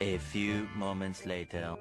A few moments later.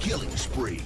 Killing spree.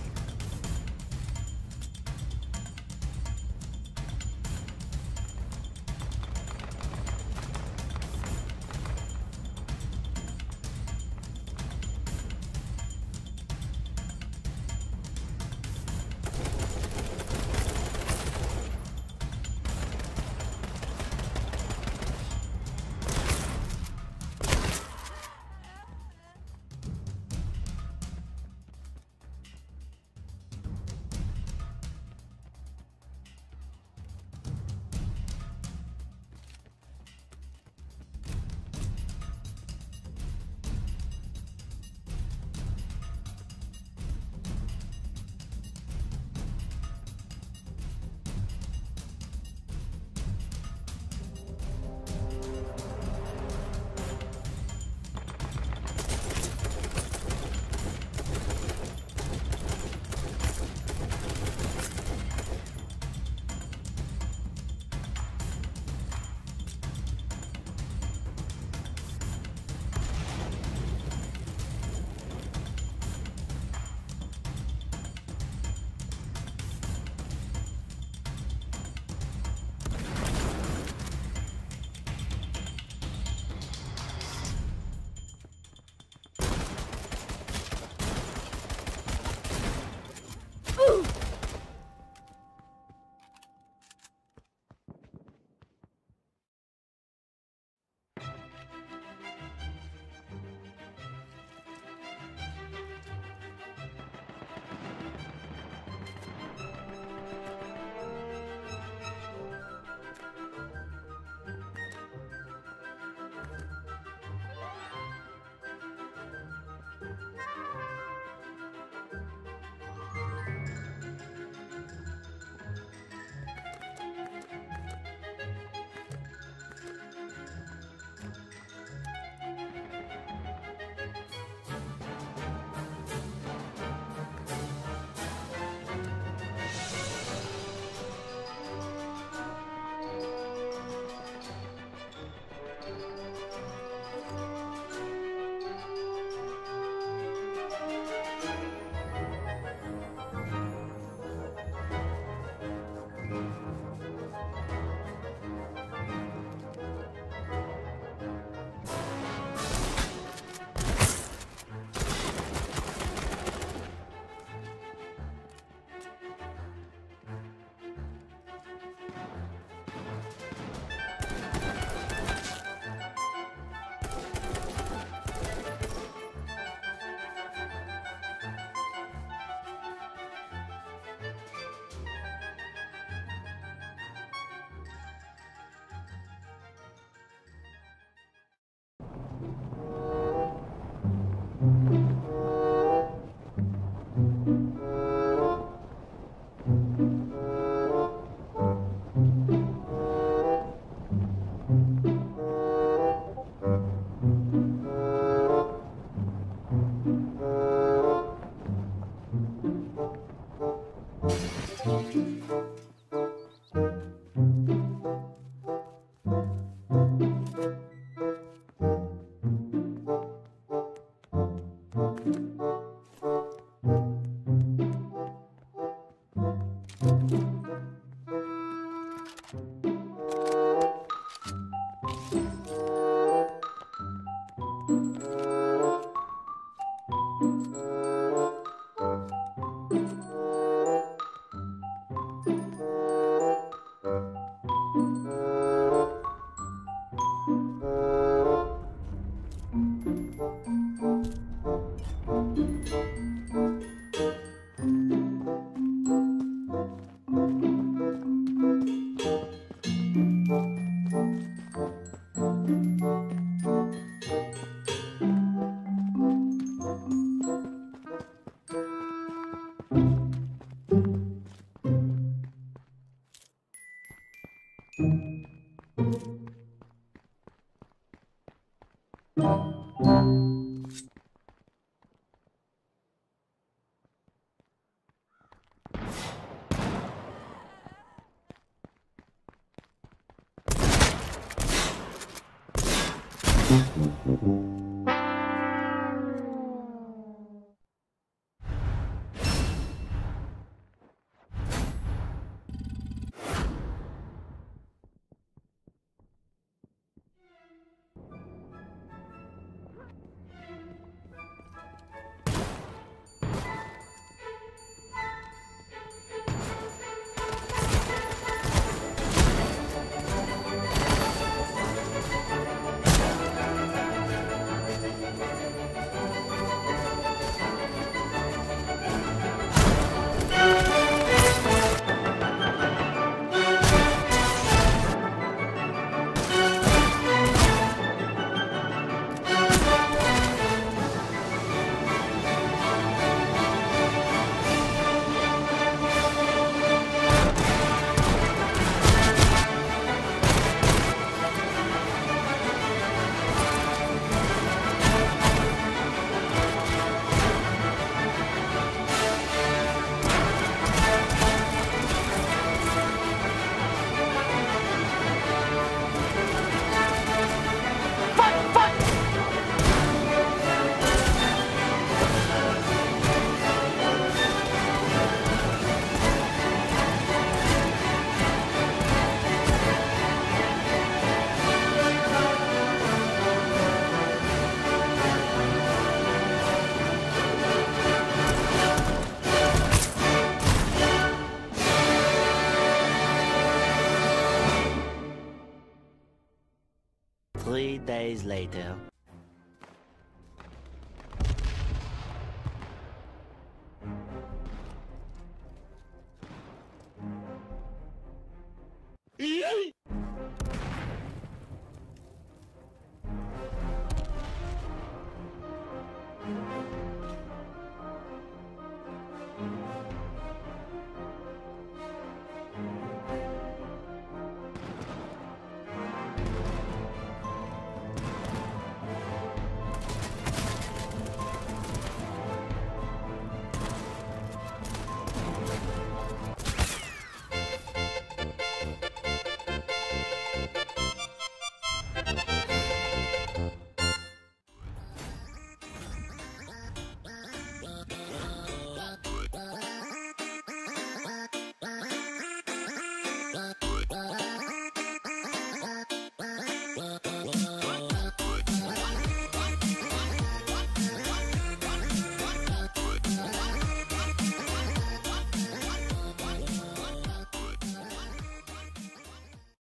3 days later.